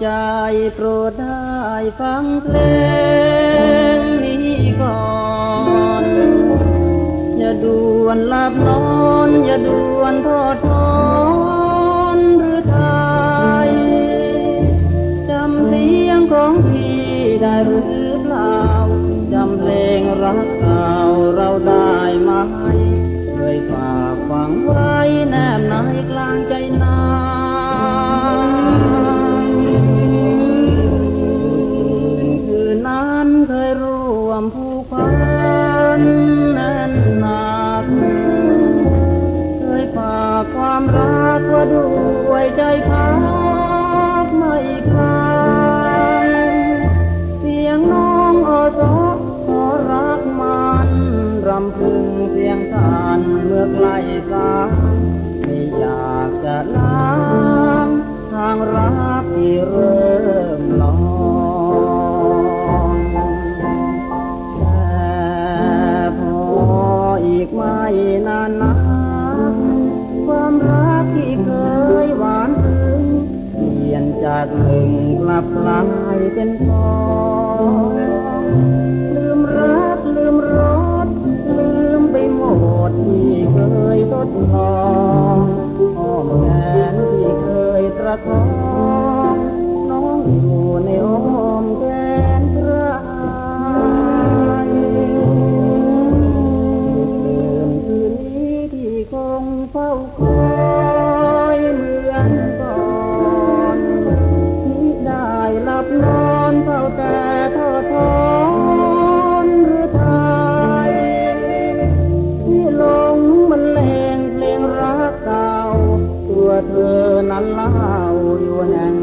ใจโปรดได้ฟังเพลงนี้ก่อนอย่าด่วนหลับนอนอย่าด่วนทอดทอนหรือไทยจำเสียงของพี่ได้หรือเปล่าจำเพลงรักเก่าเราได้ไหมด้วยฝากฝังไว้แนบในกลางใจนาเคยร่วมผูกพันแน่นหนาเคยฝากความรักว่าด้วยใจพักไม่คลายเสียงน้องอ้อนขอรักมันรำพึงเสียงท่านเมื่อไกลสายไม่อยากจะล้างทางรักที่เริ่มลอยอีกไม่นานนักความรักที่เคยหวานซึ้งเปลี่ยนจากหนึ่งกลับกลายเป็นสองลืมรักลืมรสลืมไปหมดที่เคยทดลองอ้อมแขนที่เคยประคองน้องอยู่ในอ้อมแขนเฝ้าคอยเหมือนก่อนที่ได้หลับนอนเฝ้าแต่ทอดทอนหรือไทยที่ลงมันเล่นเพลงรักเก่าตัวเธอนั้นเล่าอยู่แห่ง